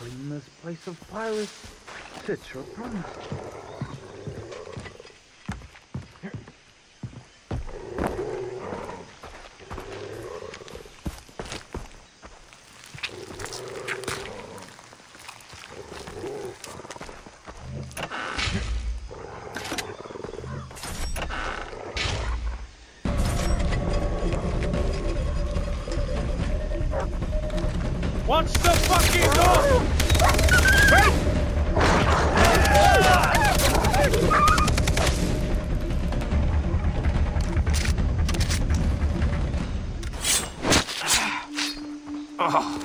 Clean this place of pirates. It's your promise. Watch the fucking door! Oh.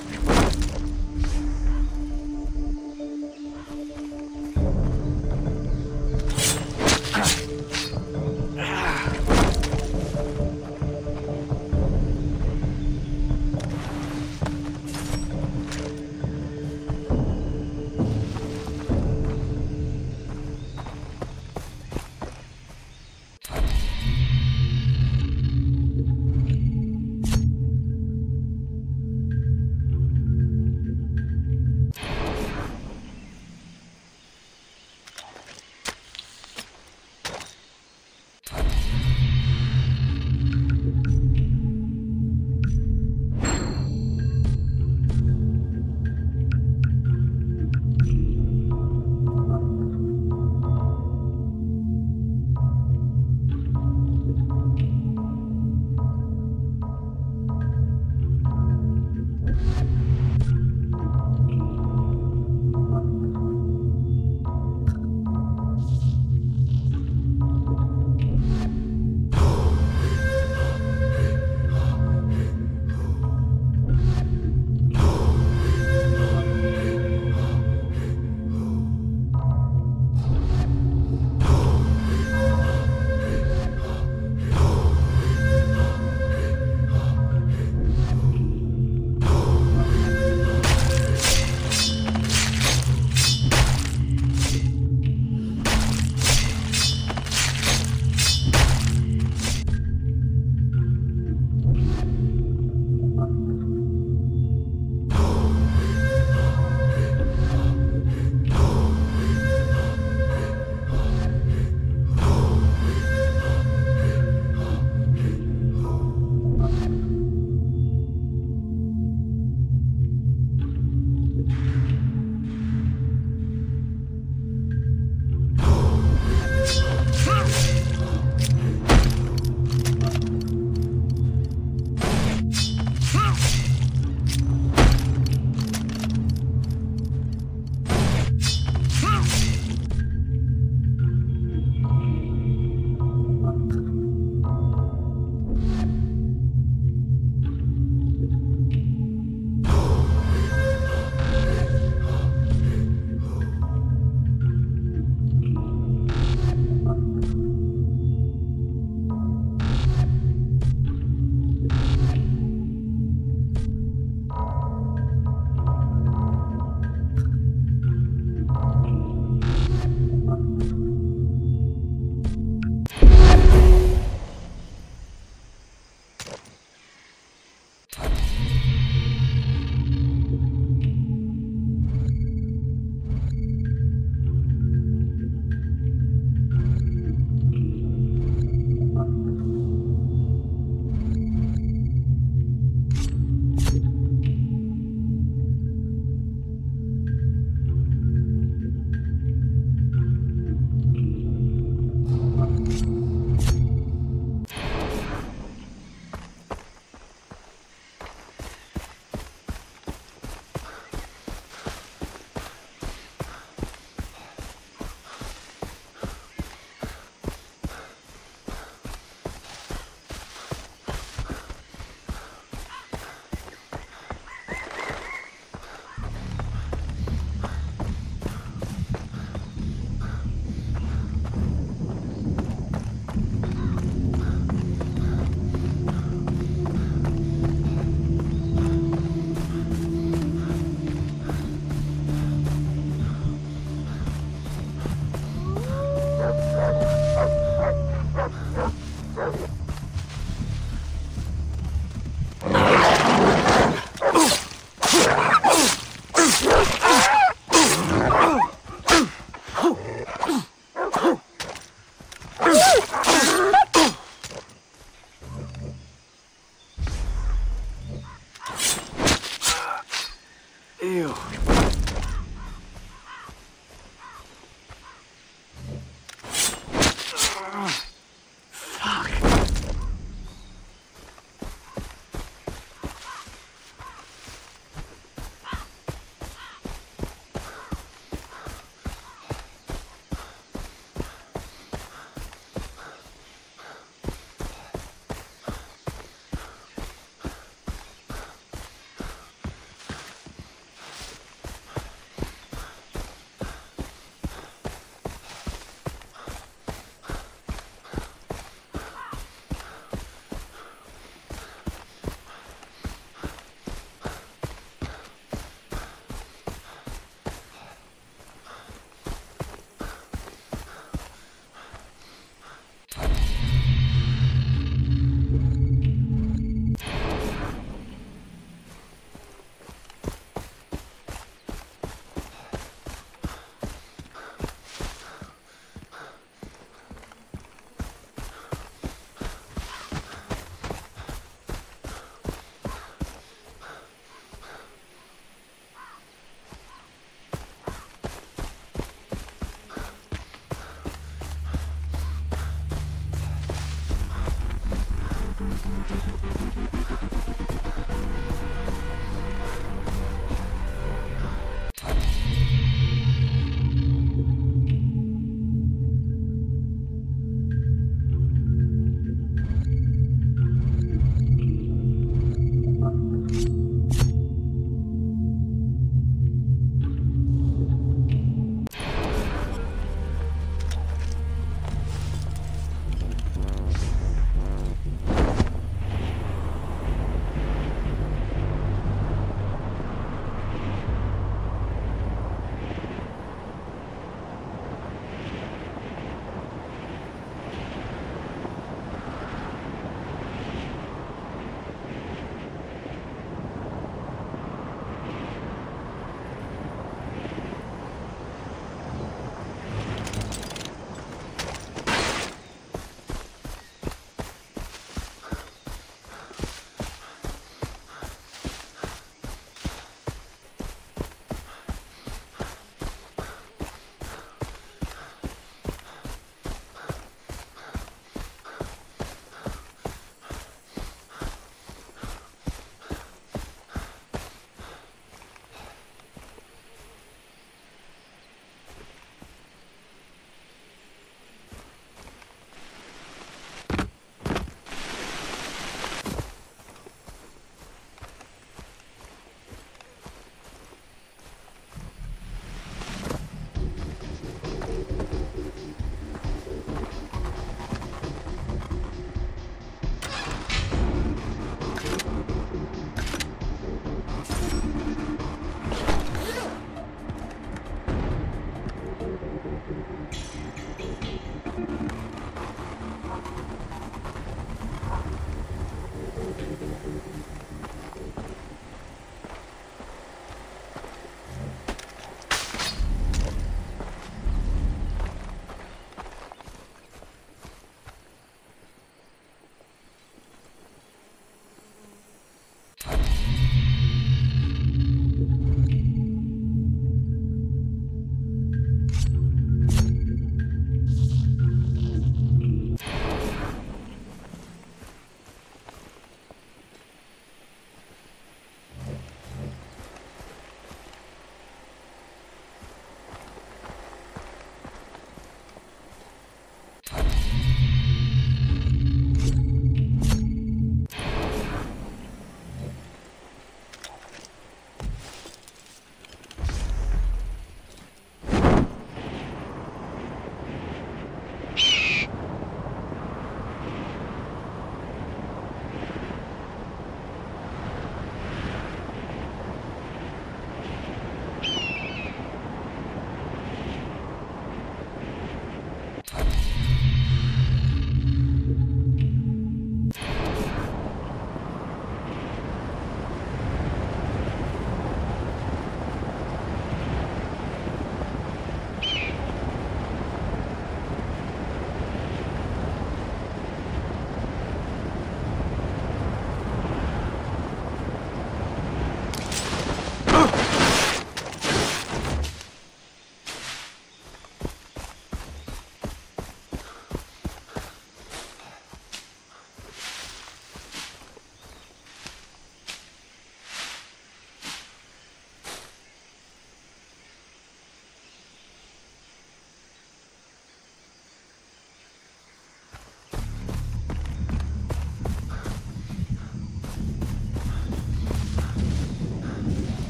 do.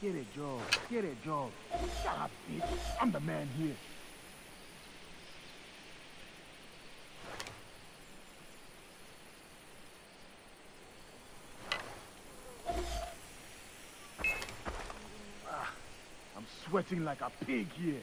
Get a job. Get a job. Shut up, bitch. I'm the man here. I'm sweating like a pig here.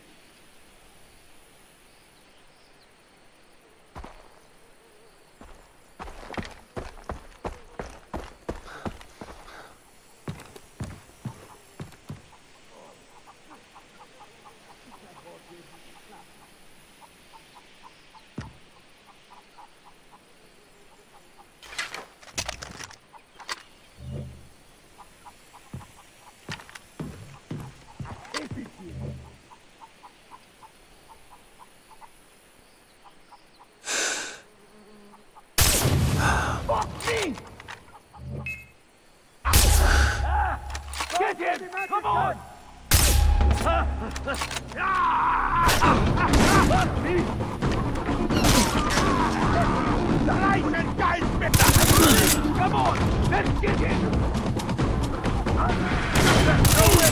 Come on! Come on! Let's get in! Let's do it!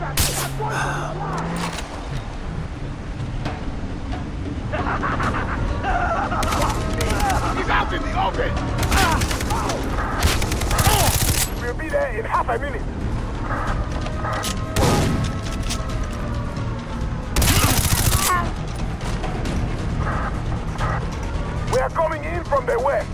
He's out in the open! We'll be there in half a minute. We are coming in from the west.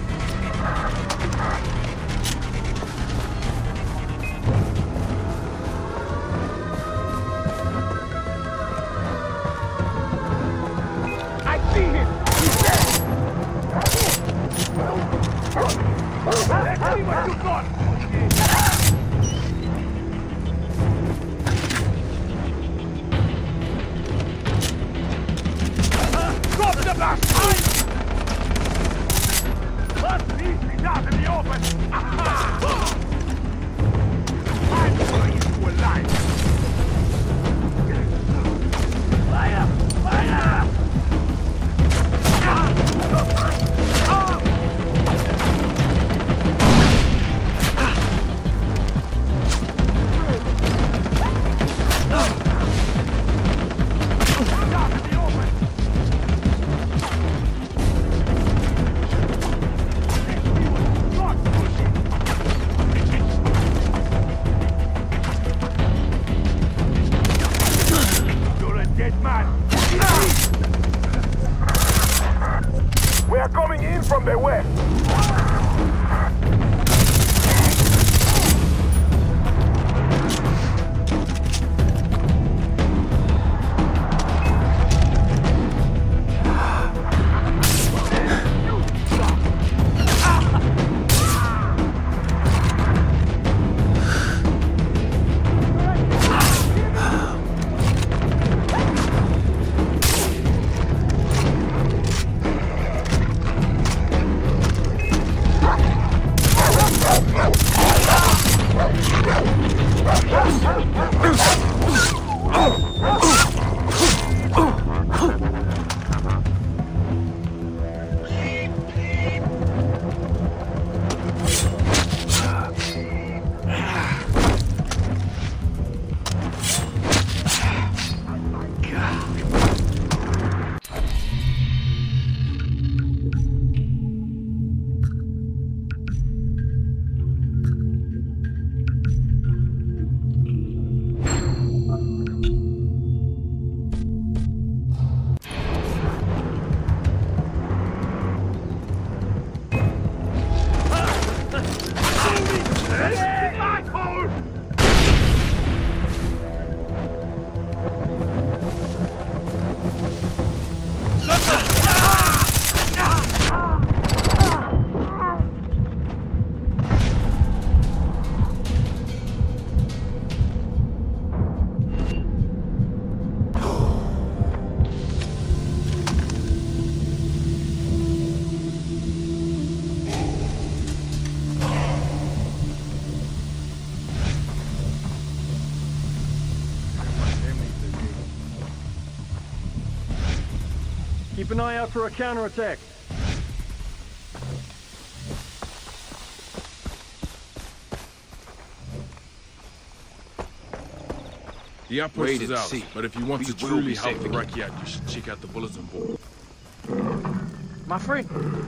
Keep an eye out for a counterattack. The outpost is out, but if you want to truly help the Rakyat, you should check out the bulletin board. My friend.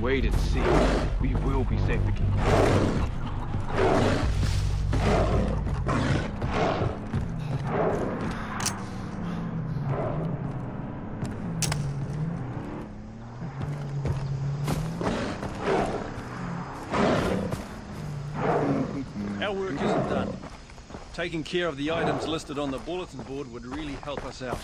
Wait and see. We will be safe again. Our work isn't done. Taking care of the items listed on the bulletin board would really help us out.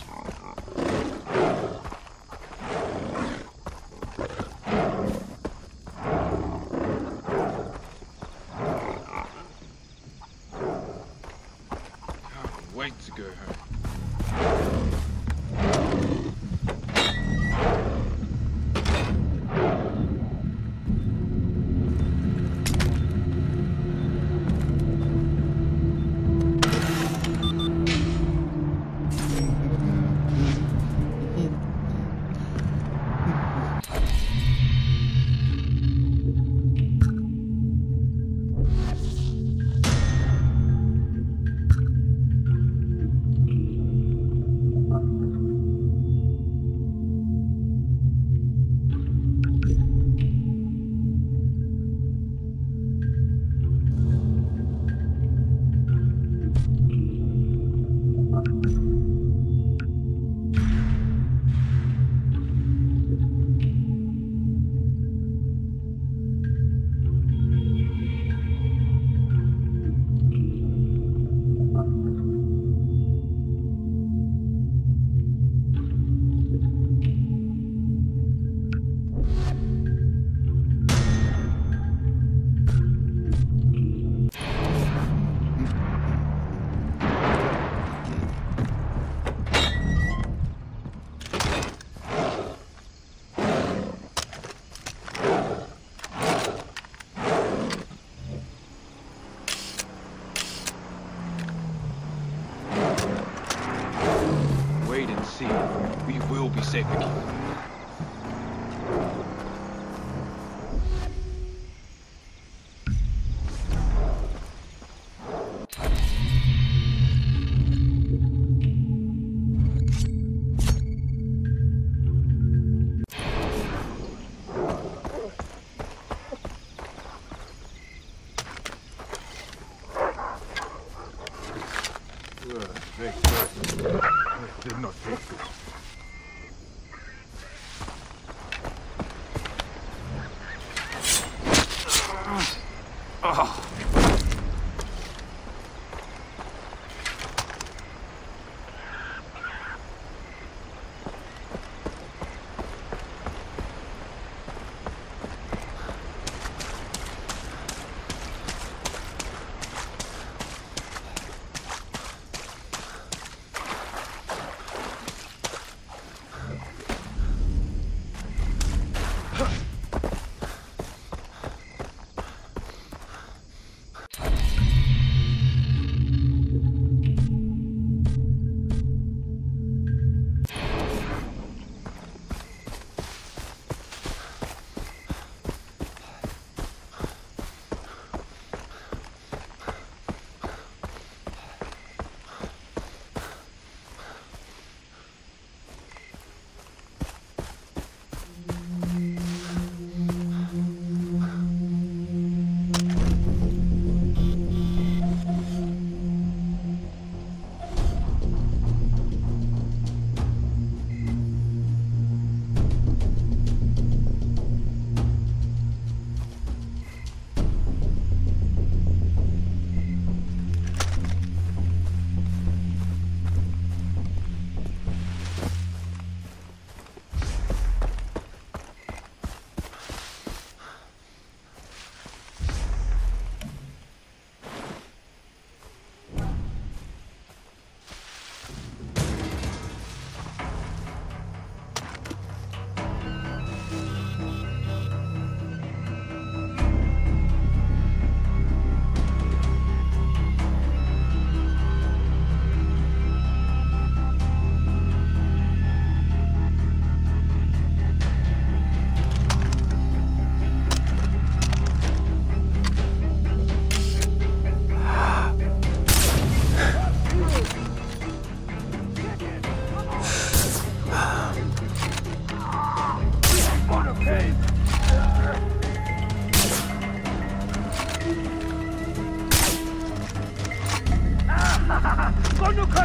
Can't wait to go home. We will be safe again. Did not take it.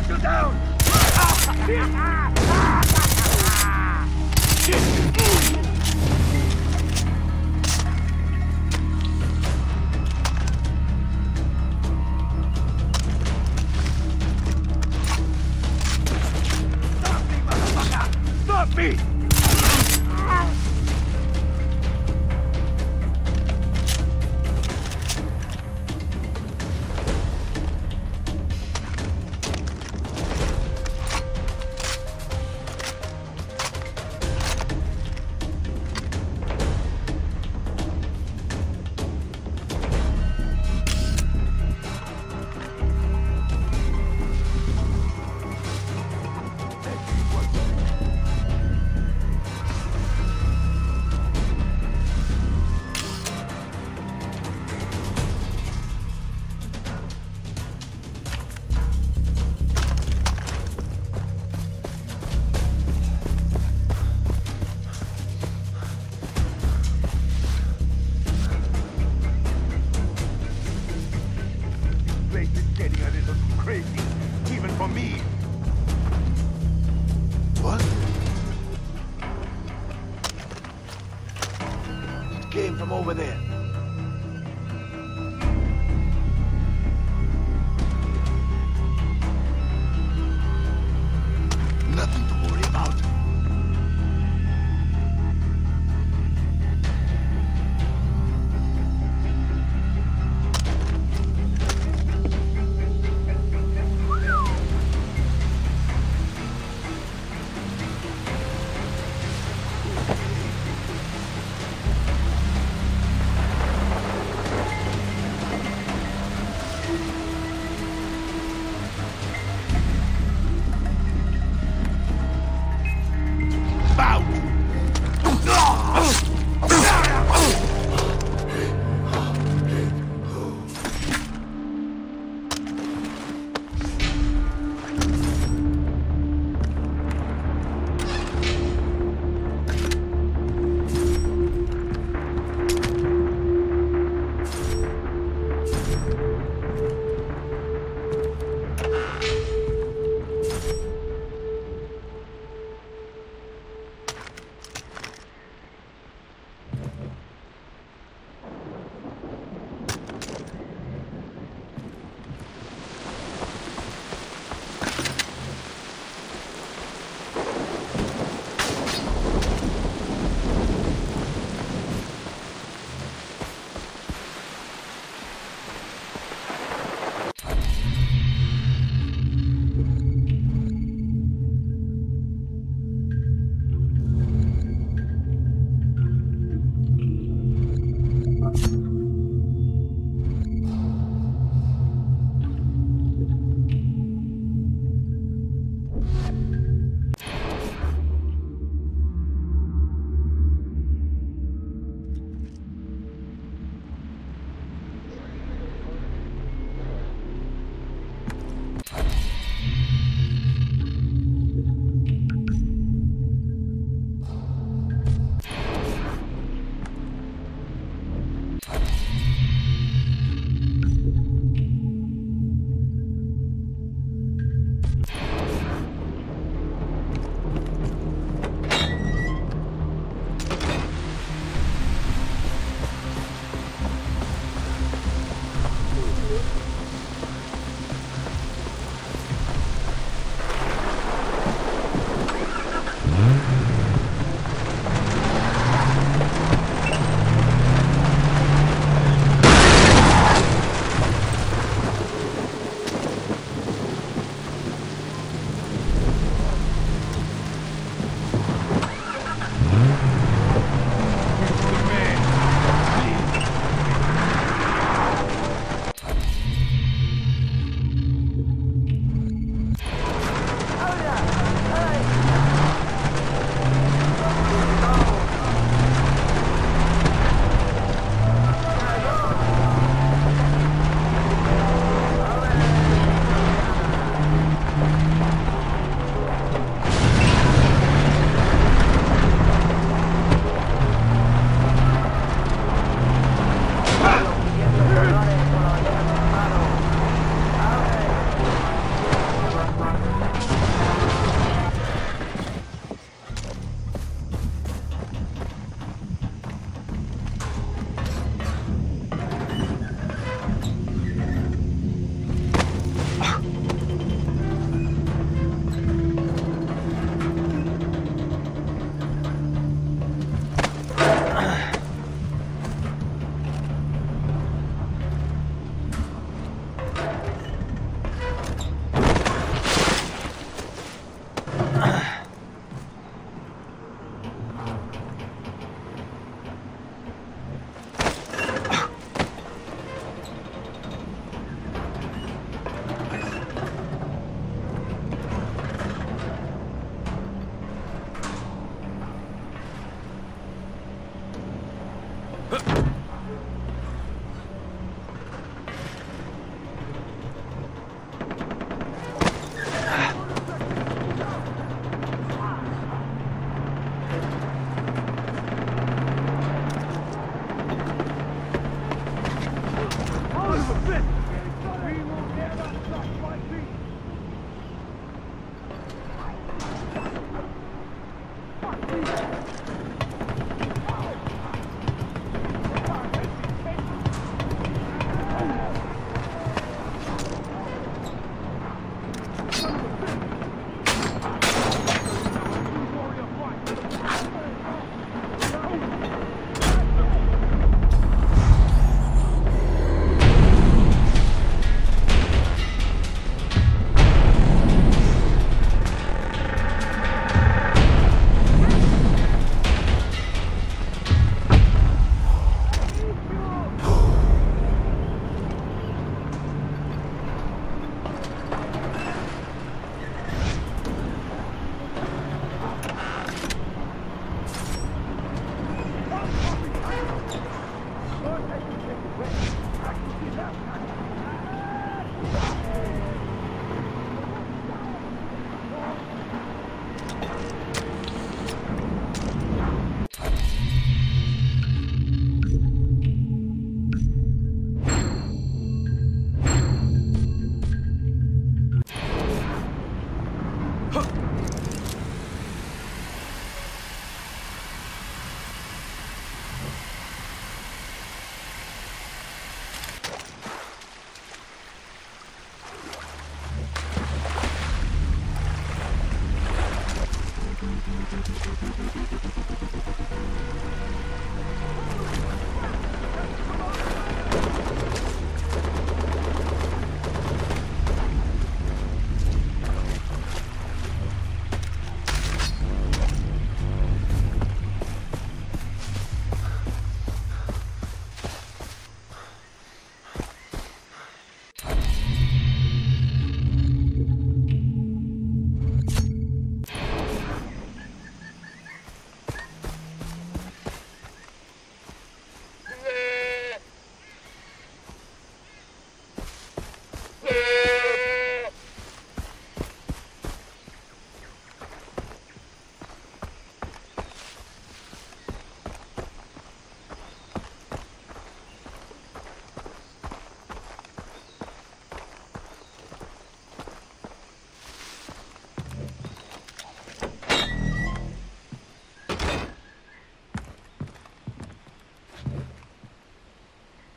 you down! Stop me, motherfucker! Stop me! Over there. Nothing to worry about.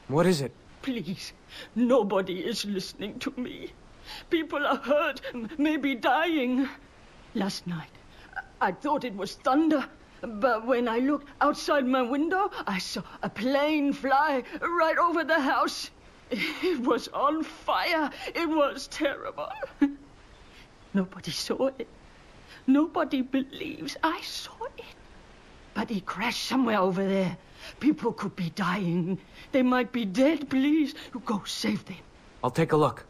What is it? Please, nobody is listening to me. People are hurt, maybe dying. Last night, I thought it was thunder, but when I looked outside my window, I saw a plane fly right over the house. It was on fire. It was terrible. Nobody saw it. Nobody believes I saw it. But it crashed somewhere over there. People could be dying. They might be dead. Please, you go save them. I'll take a look.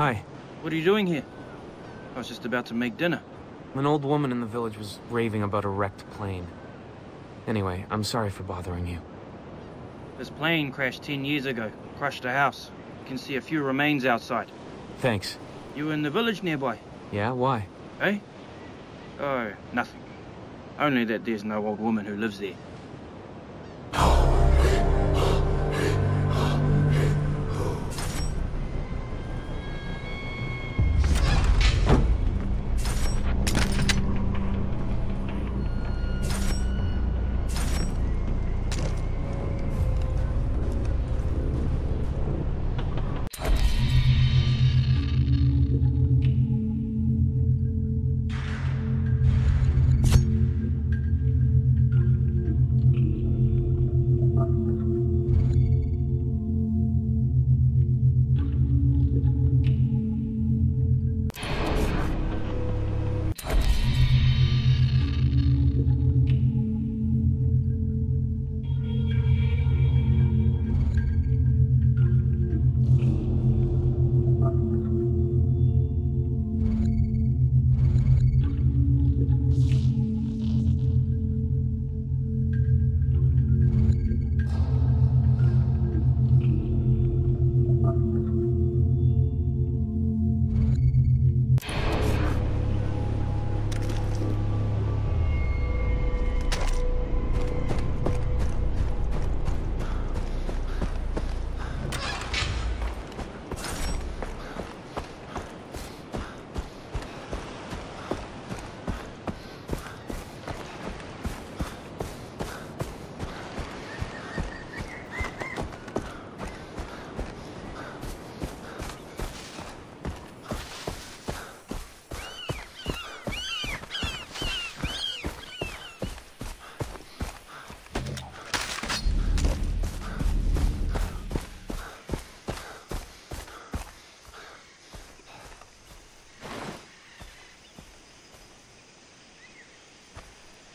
Hi. What are you doing here? I was just about to make dinner. An old woman in the village was raving about a wrecked plane. Anyway, I'm sorry for bothering you. This plane crashed 10 years ago, crushed a house. You can see a few remains outside. Thanks. You were in the village nearby? Yeah, why? Eh? Oh, nothing. Only that there's no old woman who lives there.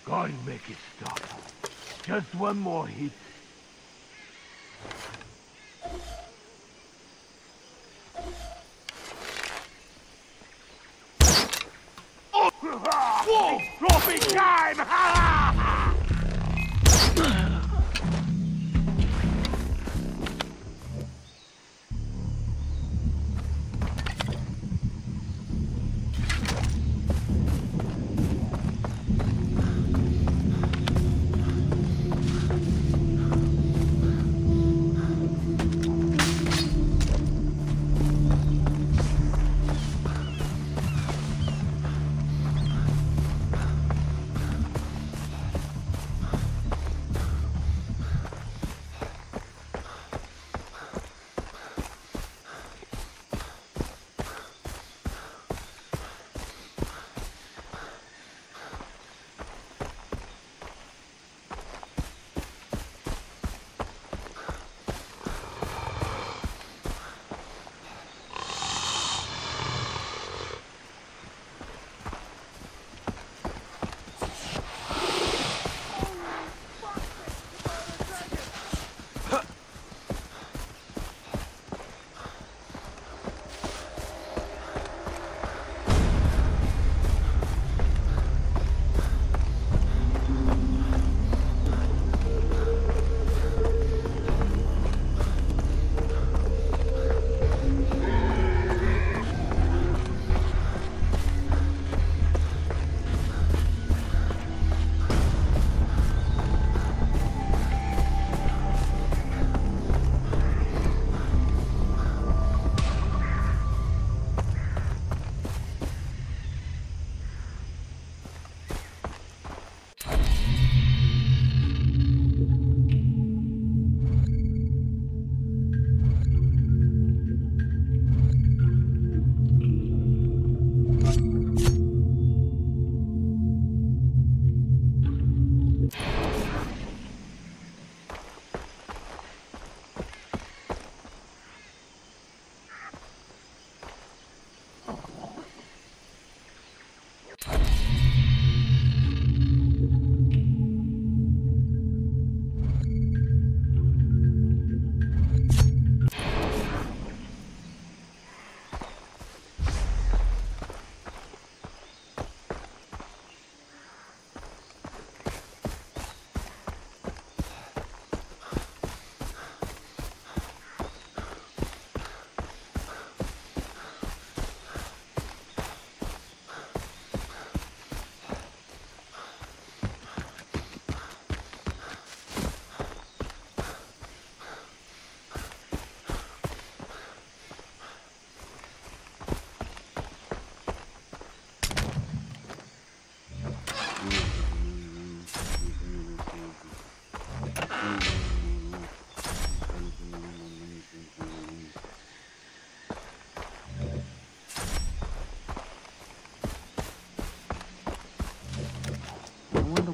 I'll make it stop. Just one more hit. Oh. Whoa! Trophy time!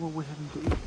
what we're having to eat.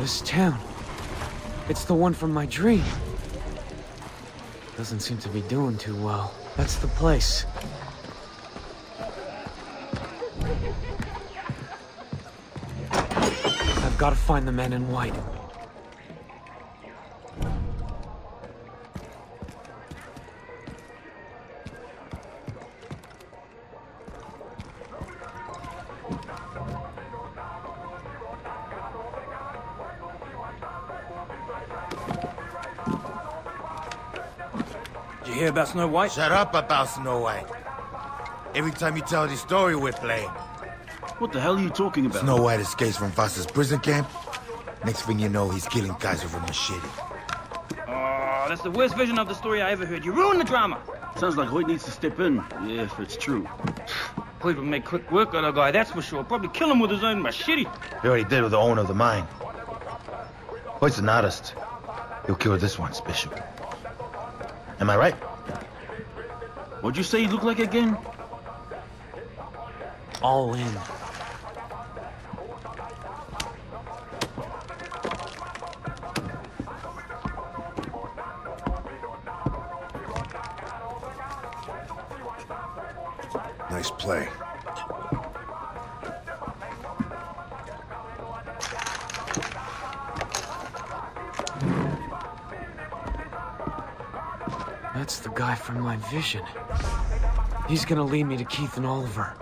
This town, it's the one from my dream. Doesn't seem to be doing too well. That's the place. I've got to find the man in white. You hear about Snow White? Shut up about Snow White. Every time you tell this story, we're playing. What the hell are you talking about? Snow White escapes from Vasa's prison camp. Next thing you know, he's killing Kaiser with a machete. Oh, that's the worst version of the story I ever heard. You ruined the drama. Sounds like Hoyt needs to step in, if it's true. Hoyt would make quick work of the guy, that's for sure. Probably kill him with his own machete. He already did with the owner of the mine. Hoyt's an artist. He'll kill this one special. Am I right? What'd you say he looked like again? All in. Nice play. That's the guy from my vision. He's gonna lead me to Keith and Oliver.